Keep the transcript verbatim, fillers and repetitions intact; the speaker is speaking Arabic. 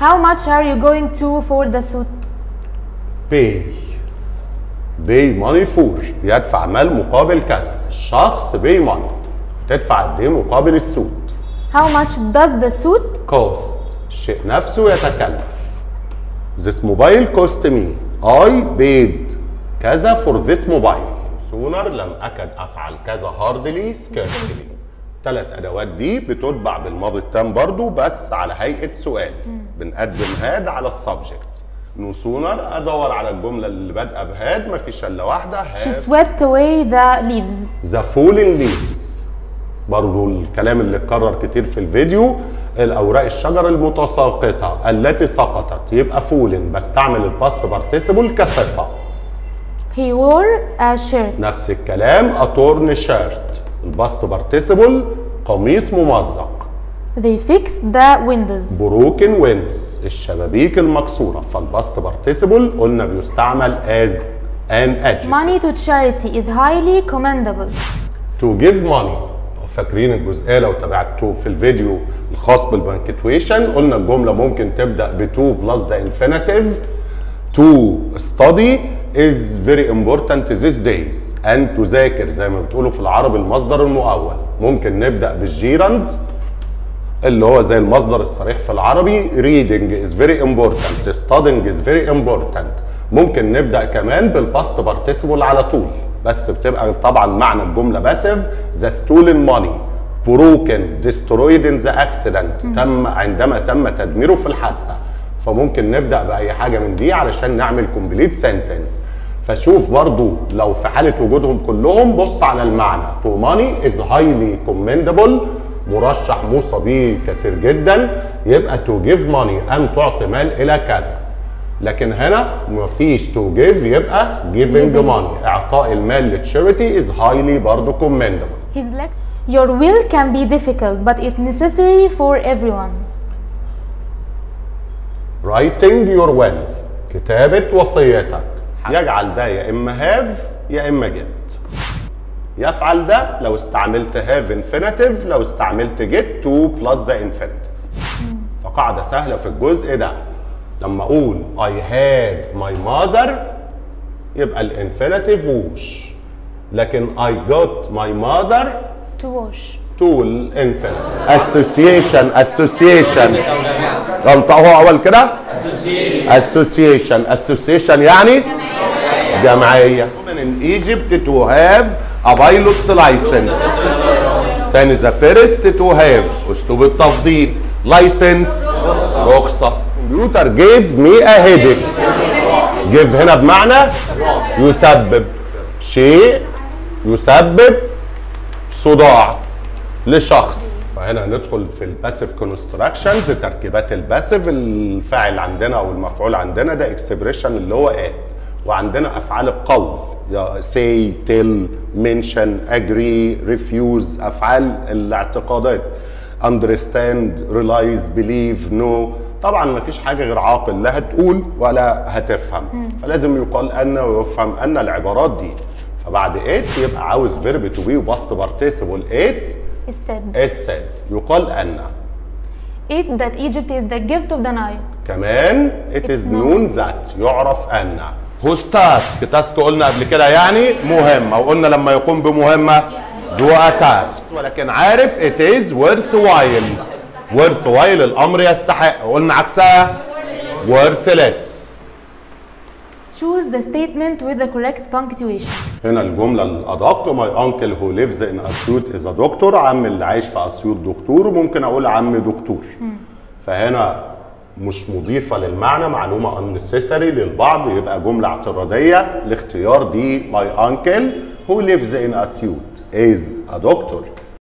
How much are you going to for the suit? Pay. Pay money for. بيدفع مال مقابل كذا. الشخص pay money. تدفع قد ايه مقابل السوت. How much does the suit cost? الشيء نفسه يتكلف. This mobile cost me. I paid كذا for this mobile. Sooner لم أكد أفعل كذا hardly scarcely. ثلاث أدوات دي بتتبع بالماضي التام برضو بس على هيئة سؤال. بنقدم هاد على السبجكت. No sooner أدور على الجملة اللي بادئة بهاد مفيش إلا واحدة هاد. She swept away the leaves. The fallen leaves. برضو الكلام اللي اتكرر كتير في الفيديو. الأوراق الشجر المتساقطة التي سقطت يبقى fallen بستعمل الباست بارتيسيبل كصفة. He wore a shirt. نفس الكلام a torn shirt. الباست بارتيسيبل قميص ممزق. They fixed the windows. broken windows الشبابيك المكسورة فالباست بارتيسيبل قلنا بيستعمل as an adjective. Money to charity is highly commendable. To give money. فاكرين الجزئيه لو تابعتوا في الفيديو الخاص بالبنكتويشن قلنا الجمله ممكن تبدا ب to plus the infinitive. To study is very important these days and to ذاكر زي ما بتقولوا في العربي المصدر المؤول ممكن نبدا بالجيرند اللي هو زي المصدر الصريح في العربي. Reading is very important. Studying is very important. ممكن نبدا كمان بالباست participle على طول بس بتبقى طبعا معنى الجمله باسف. ذا ستولن ماني بروكن ديسترويد ان ذا اكسيدنت تم عندما تم تدميره في الحادثه فممكن نبدا باي حاجه من دي علشان نعمل كومبليت سنتنس. فشوف برضو لو في حاله وجودهم كلهم بص على المعنى. تو ماني از هايلي كومندبل مرشح موصى بيه كثير جدا يبقى تو جيف ماني ان تعطي مال الى كذا. لكن هنا مفيش تو جيف يبقى جيفنج ماني اعطاء المال للتشاريتي از هايلي برضه كومندبل. Your will can be difficult but it's necessary for everyone. Writing your will كتابة وصيتك يجعل ده يا اما have يا اما get. يفعل ده لو استعملت have infinitive لو استعملت get to plus the infinitive. فقاعدة سهلة في الجزء ده لما اقول I had my mother يبقى الانفينيتيف ووش لكن I got my mother to wash to الانفينيتيف. association association غلطة هو اول كده association association يعني جمعية. in Egypt to have a pilot's license تاني the first to have اسلوب التفضيل license رخصة. Computer gave me a headache. give هنا بمعنى يسبب شيء يسبب صداع لشخص. فهنا ندخل في الباسيف كونستراكشنز تركيبات الباسيف. الفاعل عندنا او المفعول عندنا ده اكسبريشن اللي هو ات وعندنا افعال القول say tell mention agree refuse افعال الاعتقادات understand realize believe know. طبعا مفيش حاجه غير عاقل لا هتقول ولا هتفهم مم. فلازم يقال ان ويفهم ان العبارات دي. فبعد ات يبقى عاوز فيرب تو بي وباست بارتيسيبل ات السد السد يقال ان ات ذات ايجيبت از ذا جيفت اوف ذا نايل كمان ات از نون ذات يعرف ان هوست تاسك. تاسك قلنا قبل كده يعني مهمه وقلنا لما يقوم بمهمه دو تاسك ولكن عارف ات از ورث وايل worth while الامر يستحق قلنا عكسها worthless. choose the statement with the correct punctuation. هنا الجمله الادق my uncle who lives in Asyut is a doctor. عم اللي عايش في اسيوط دكتور ممكن اقول عم دكتور. فهنا مش مضيفه للمعنى معلومه unnecessary للبعض يبقى جمله اعتراضيه. الاختيار دي my uncle who lives in Asyut is a doctor